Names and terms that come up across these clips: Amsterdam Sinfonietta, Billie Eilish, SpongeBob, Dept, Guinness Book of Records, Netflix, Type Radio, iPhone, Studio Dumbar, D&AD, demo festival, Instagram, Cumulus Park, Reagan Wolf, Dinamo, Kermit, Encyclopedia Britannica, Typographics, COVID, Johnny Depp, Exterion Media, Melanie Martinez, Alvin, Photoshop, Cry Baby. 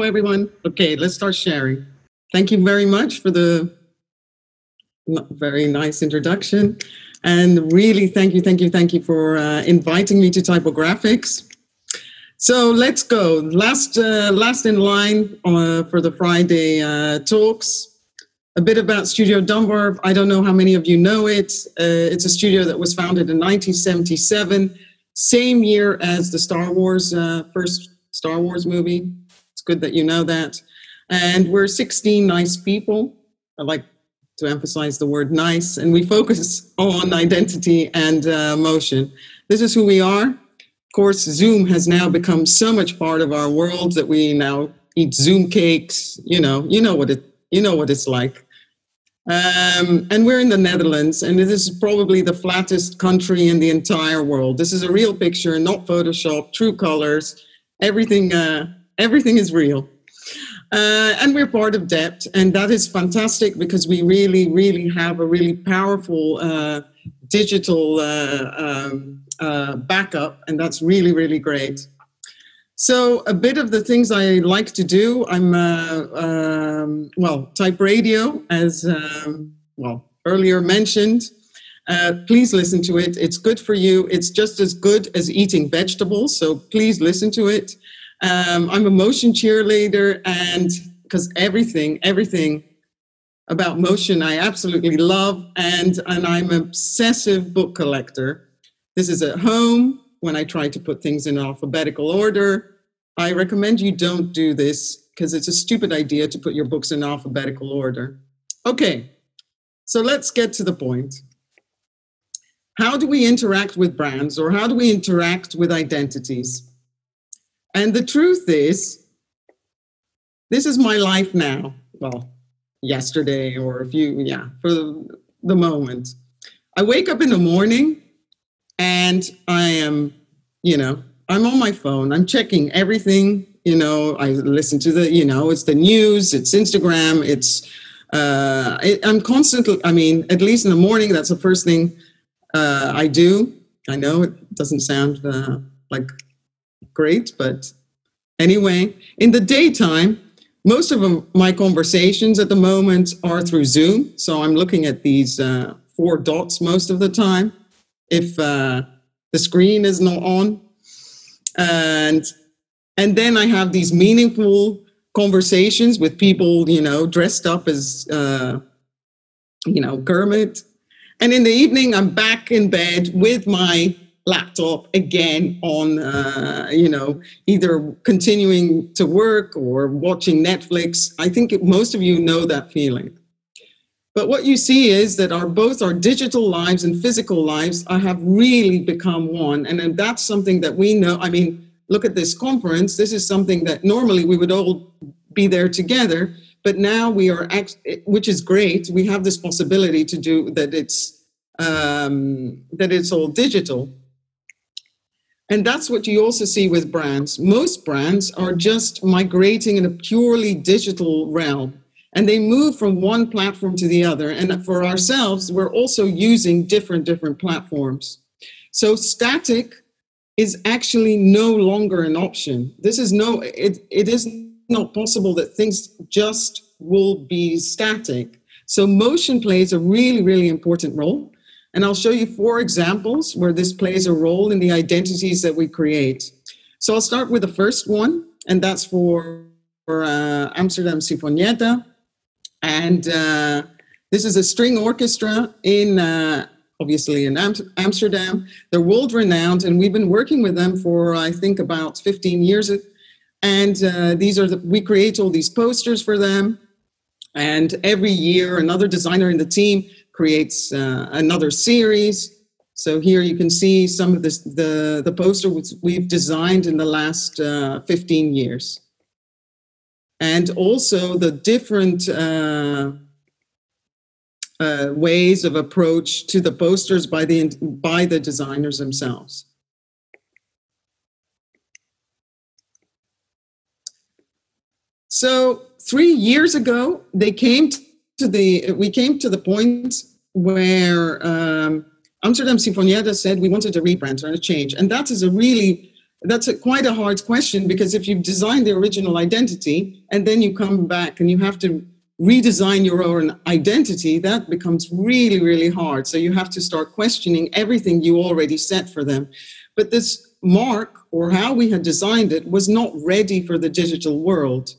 Hello, everyone. Okay, let's start sharing. Thank you very much for the very nice introduction. And really, thank you for inviting me to Typographics. So let's go. Last in line for the Friday talks. A bit about Studio Dumbar. I don't know how many of you know it. It's a studio that was founded in 1977, same year as the Star Wars, first Star Wars movie. It's good that you know that. And we're 16 nice people. I like to emphasize the word nice. And we focus on identity and motion. This is who we are. Of course, Zoom has now become so much part of our world that we now eat Zoom cakes. You know what it's like. And we're in the Netherlands, and this is probably the flattest country in the entire world. This is a real picture, not Photoshop, true colors. Everything is real. And we're part of Dept, and that is fantastic because we really have a really powerful digital backup, and that's really great. So a bit of the things I like to do, I'm, well, Type Radio, as, well, earlier mentioned. Please listen to it. It's good for you. It's just as good as eating vegetables, so please listen to it. I'm a motion cheerleader, and because everything about motion I absolutely love, and I'm an obsessive book collector. This is at home. When I try to put things in alphabetical order, I recommend you don't do this because it's a stupid idea to put your books in alphabetical order. Okay, so let's get to the point. How do we interact with brands, or how do we interact with identities? And the truth is, this is my life now. Well, yesterday or for the moment. I wake up in the morning. And I am, I'm on my phone. I'm checking everything, I listen to the, it's the news, it's Instagram, it's, I'm constantly, at least in the morning, that's the first thing I do. I know it doesn't sound like great, but anyway, in the daytime, most of my conversations at the moment are through Zoom. So I'm looking at these 4 dots most of the time. If the screen is not on. And then I have these meaningful conversations with people, dressed up as, Kermit. And in the evening, I'm back in bed with my laptop again on, either continuing to work or watching Netflix. I think most of you know that feeling. But what you see is that both our digital lives and physical lives have really become one. And that's something that we know. Look at this conference. This is something that normally we would all be there together. But now we are, which is great. We have this possibility to do that. It's all digital. And that's what you also see with brands. Most brands are just migrating in a purely digital realm. And they move from one platform to the other. And for ourselves, we're also using different platforms. So static is actually no longer an option. It is not possible that things just will be static. So motion plays a really important role. And I'll show you 4 examples where this plays a role in the identities that we create. So I'll start with the first one, and that's for Amsterdam Sinfonietta. And this is a string orchestra in, obviously, in Amsterdam. They're world-renowned, and we've been working with them for, I think, about 15 years. And we create all these posters for them. And every year, another designer in the team creates another series. So here you can see some of the poster we've designed in the last 15 years. And also the different ways of approach to the posters by the designers themselves. So 3 years ago, we came to the point where Amsterdam Sinfonietta said we wanted to rebrand and a change, and that is a really That's quite a hard question, because if you've designed the original identity and then you come back and you have to redesign your own identity, that becomes really, really hard. So you have to start questioning everything you already set for them. But this mark, or how we had designed it, was not ready for the digital world.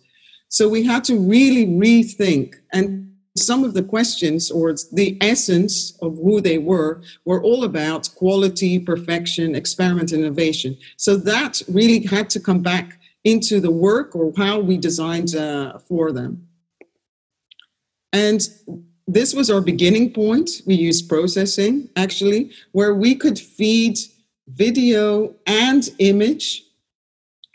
So we had to really rethink. And some of the questions, or the essence of who they were all about quality, perfection, experiment, innovation. So that really had to come back into the work, or how we designed for them. And this was our beginning point. We used processing, actually, where we could feed video and image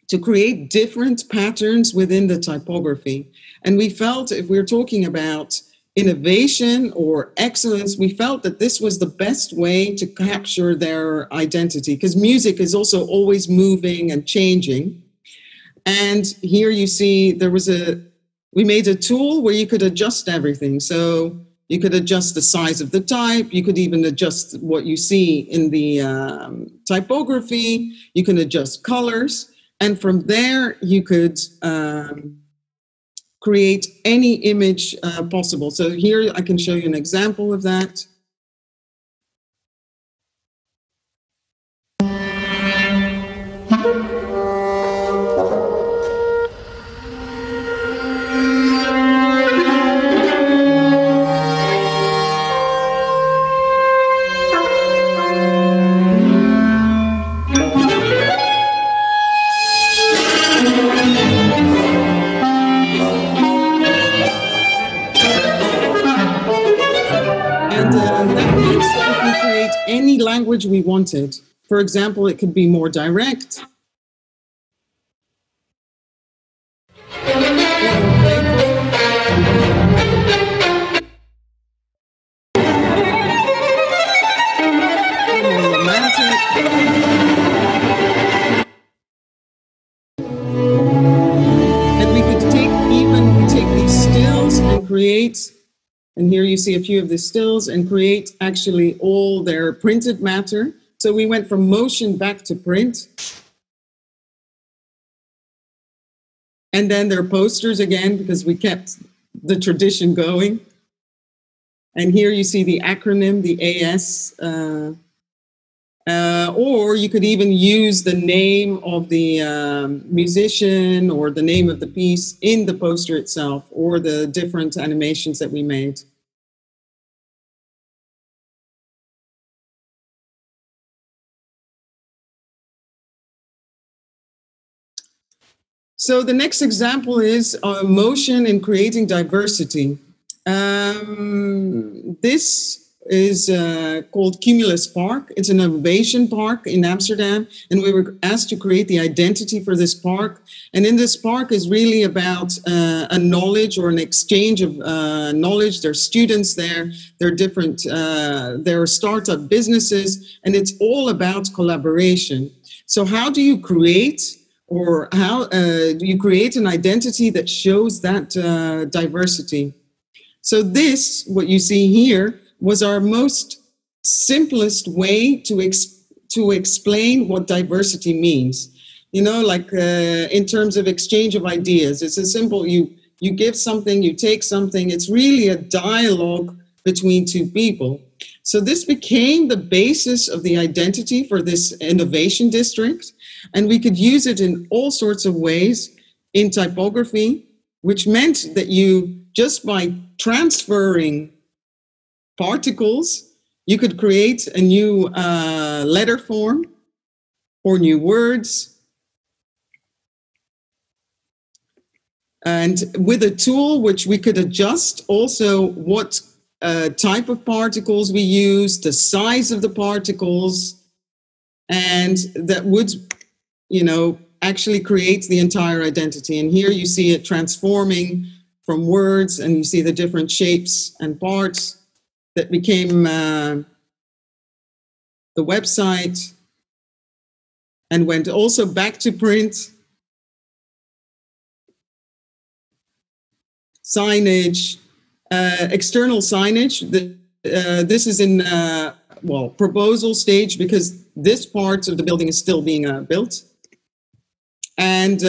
to create different patterns within the typography. And we felt, if we're talking about innovation or excellence, we felt that this was the best way to capture their identity, because music is also always moving and changing. And here you see there was we made a tool where you could adjust everything. So you could adjust the size of the type. You could even adjust what you see in the typography. You can adjust colors. And from there, you could create any image possible. So here I can show you an example of that. Any language we wanted. For example, it could be more direct. And we could take these stills and create. And here you see a few of the stills, and create actually all their printed matter. So we went from motion back to print. And then their posters again, because we kept the tradition going. And here you see the acronym, the AS. Or you could even use the name of the musician or the name of the piece in the poster itself, or the different animations that we made. So the next example is motion in creating diversity. This is called Cumulus Park. It's an innovation park in Amsterdam, and we were asked to create the identity for this park. And in this park is really about a knowledge, or an exchange of knowledge. There are students there, there are different, there are startup businesses, and it's all about collaboration. So how do you create, or how do you create an identity that shows that diversity? So this, what you see here, was our most simplest way to explain what diversity means. You know, like in terms of exchange of ideas, it's a simple, you give something, you take something. It's really a dialogue between two people. So this became the basis of the identity for this innovation district. And we could use it in all sorts of ways in typography, which meant that you, just by transferring particles, you could create a new letter form or new words. And with a tool which we could adjust also what type of particles we use, the size of the particles, and that would, you know, actually create the entire identity. And here you see it transforming from words, and you see the different shapes and parts that became the website, and went also back to print, signage, external signage. This is in, proposal stage, because this part of the building is still being built. and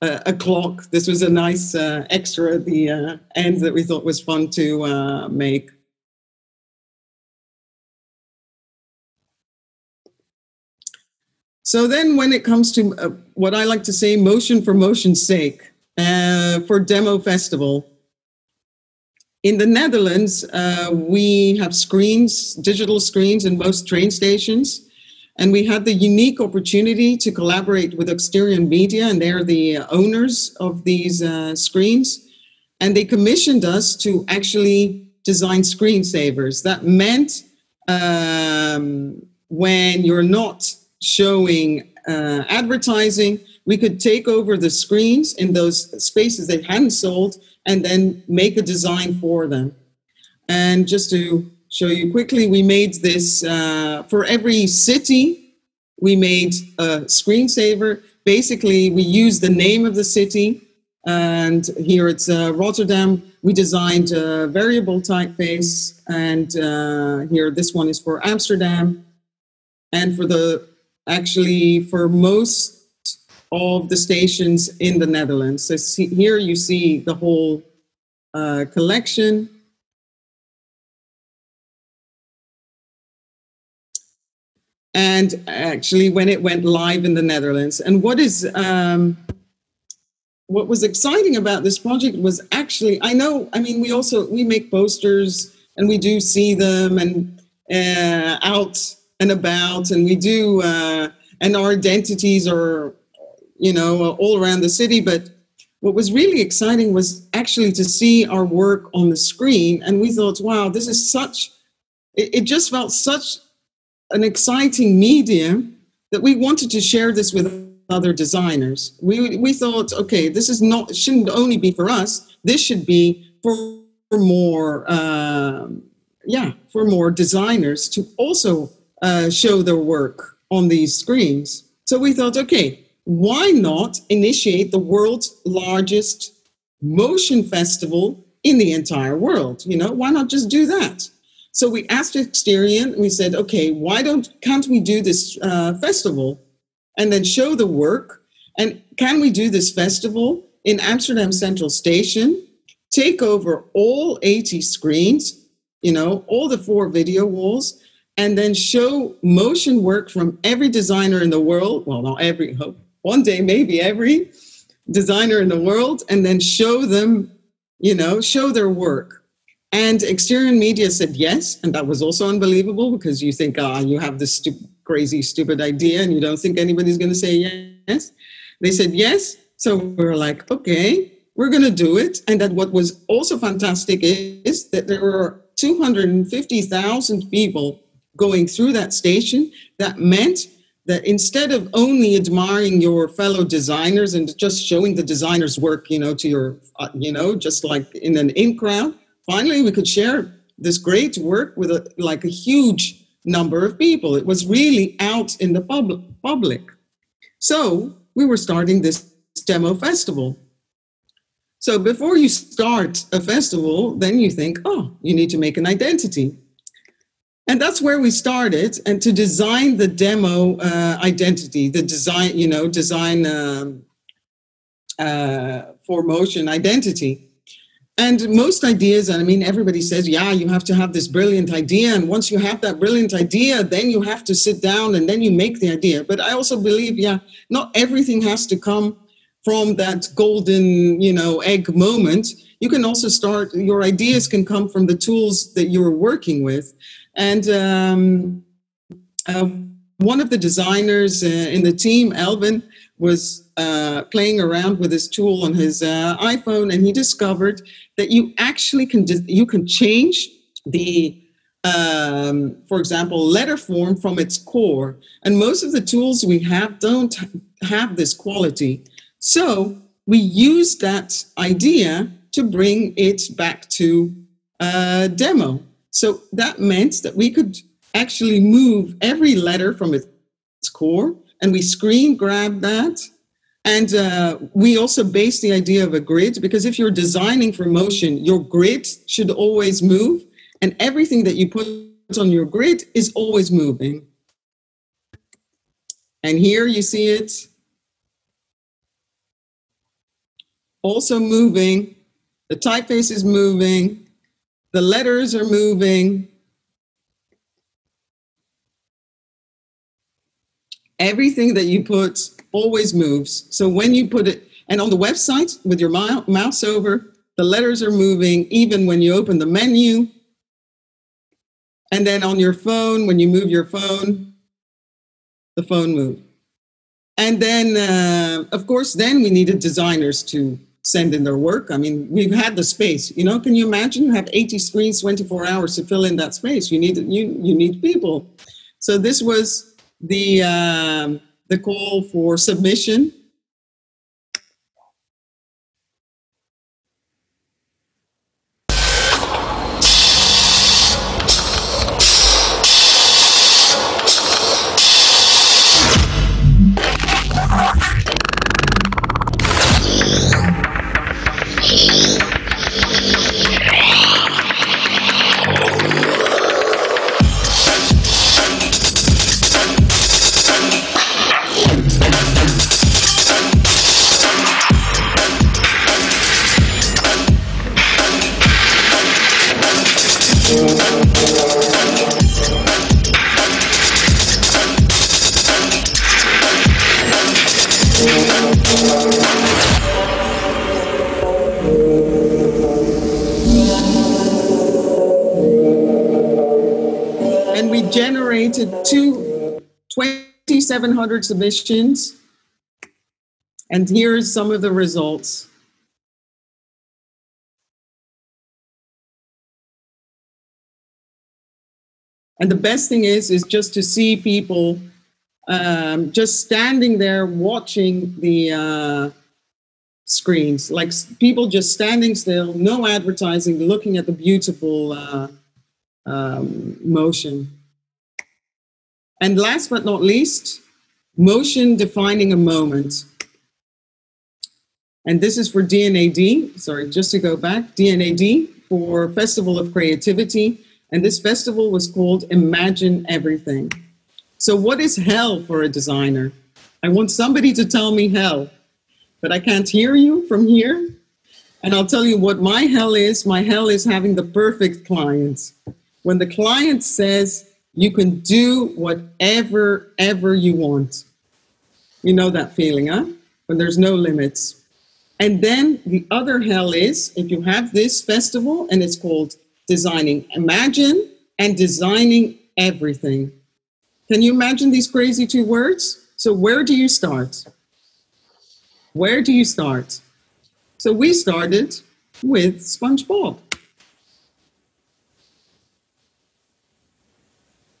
a clock. This was a nice extra at the end that we thought was fun to make. So then when it comes to what I like to say, motion for motion's sake, for Demo Festival. In the Netherlands, we have screens, digital screens in most train stations. And we had the unique opportunity to collaborate with Exterion Media, and they're the owners of these screens. And they commissioned us to actually design screensavers. That meant when you're not showing advertising, we could take over the screens in those spaces they hadn't sold and then make a design for them. And just to show you quickly, we made this for every city. We made a screensaver. Basically, we used the name of the city, and here it's Rotterdam. We designed a variable typeface, and here this one is for Amsterdam. And for the actually, for most of the stations in the Netherlands. So here you see the whole collection. And actually, when it went live in the Netherlands. And what is what was exciting about this project was actually, we also, we make posters and we do see them and out and about, and we do, and our identities are, you know, all around the city. But what was really exciting was actually to see our work on the screen. And we thought, wow, this is such, it just felt such an exciting medium that we wanted to share this with other designers. We thought, okay, this is not, shouldn't only be for us, this should be for more, for more designers to also show their work on these screens. So we thought, okay, why not initiate the world's largest motion festival in the entire world? You know, why not just do that? So we asked Exterion and we said, okay, why can't we do this festival and then show the work? And can we do this festival in Amsterdam Central Station, take over all 80 screens, you know, all the 4 video walls, and then show motion work from every designer in the world. Well, not every, hope one day maybe every designer in the world, and then show them, you know, show their work. And Exterion Media said yes, and that was also unbelievable, because you think, you have this crazy, stupid idea, and you don't think anybody's going to say yes. They said yes, so we were like, okay, we're going to do it. And that what was also fantastic is that there were 250,000 people going through that station. That meant that instead of only admiring your fellow designers and just showing the designer's work, you know, to your, you know, just like in an in-crowd, finally we could share this great work with a huge number of people. It was really out in the public. So we were starting this demo festival. So before you start a festival, then you think, you need to make an identity. And that's where we started, and to design the demo identity, the design, you know, design for motion identity. And most ideas, everybody says, yeah, you have to have this brilliant idea. And once you have that brilliant idea, then you have to sit down and then you make the idea. But I also believe, not everything has to come from that golden, you know, egg moment. You can also start, your ideas can come from the tools that you're working with. And one of the designers in the team, Alvin, was playing around with his tool on his iPhone, and he discovered that you actually can change the, for example, letter form from its core. And most of the tools we have don't have this quality. So we used that idea to bring it back to demo. So that meant that we could actually move every letter from its core, and we screen grabbed that. And we also based the idea of a grid, because if you're designing for motion, your grid should always move, and everything that you put on your grid is always moving. And here you see it also moving, the typeface is moving, the letters are moving. Everything that you put always moves. So when you put it, and on the website with your mouse over, the letters are moving even when you open the menu. And then on your phone, when you move your phone, the phone moves. And then, of course, then we needed designers to send in their work. I mean, we've had the space, you know, can you imagine you have 80 screens, 24 hours to fill in that space? You need people. So this was the call for submission. And we generated 2,700 submissions. And here are some of the results. And the best thing is just to see people just standing there watching the screens, like people just standing still, no advertising, looking at the beautiful motion. And last but not least, motion defining a moment. And this is for D&AD, sorry, just to go back, D&AD for Festival of Creativity. And this festival was called Imagine Everything. So what is hell for a designer? I want somebody to tell me hell, but I can't hear you from here. And I'll tell you what my hell is. My hell is having the perfect clients. When the client says, you can do whatever, ever you want. You know that feeling, huh? When there's no limits. And then the other hell is, if you have this festival and it's called Designing Imagine and Designing Everything. Can you imagine these crazy two words? So where do you start? Where do you start? So we started with SpongeBob.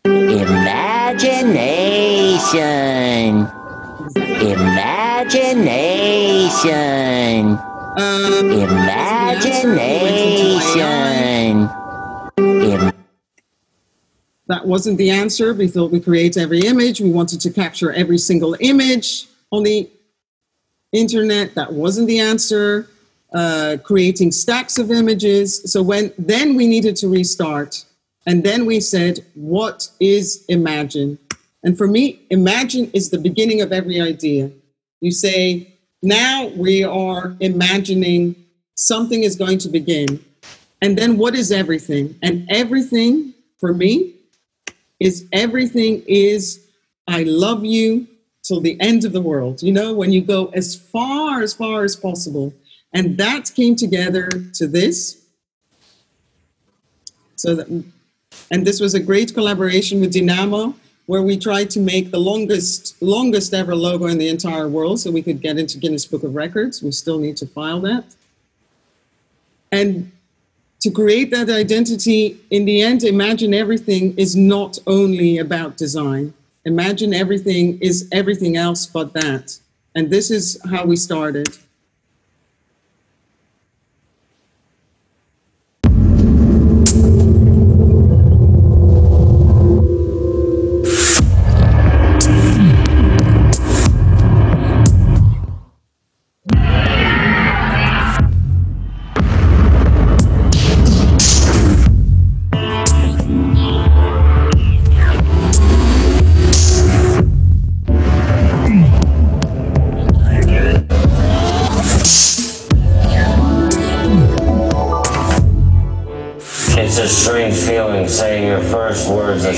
Imagination. Imagination. Imagination. That wasn't the answer. We thought we create every image. We wanted to capture every single image on the internet. That wasn't the answer. Creating stacks of images. So then we needed to restart. And then we said, what is Imagine? And for me, Imagine is the beginning of every idea. You say, now we are imagining something is going to begin. And then what is everything? And everything, for me, is everything is I love you till the end of the world. You know, when you go as far as possible. And that came together to this. So that, and this was a great collaboration with Dinamo, where we tried to make the longest ever logo in the entire world so we could get into Guinness Book of Records. We still need to file that. And to create that identity, in the end, Imagine Everything is not only about design. Imagine Everything is everything else but that. And this is how we started.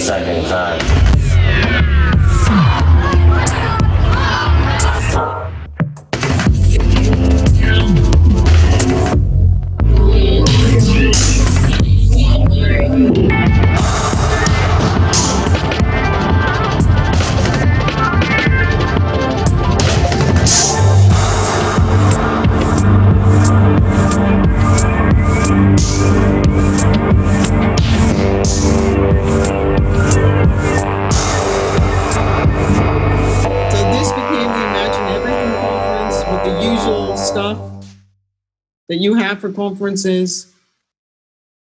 second time. That you have for conferences.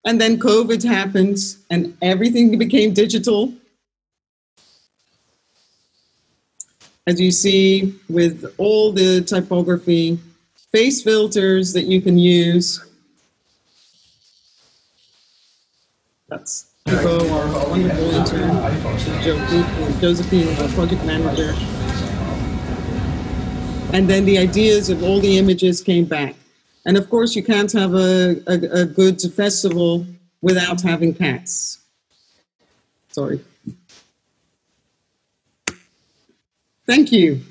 And then COVID happens and everything became digital. As you see with all the typography face filters that you can use. That's Hugo, our wonderful intern, Josephine, our project manager. And then the ideas of all the images came back. And of course, you can't have a good festival without having cats. Sorry. Thank you.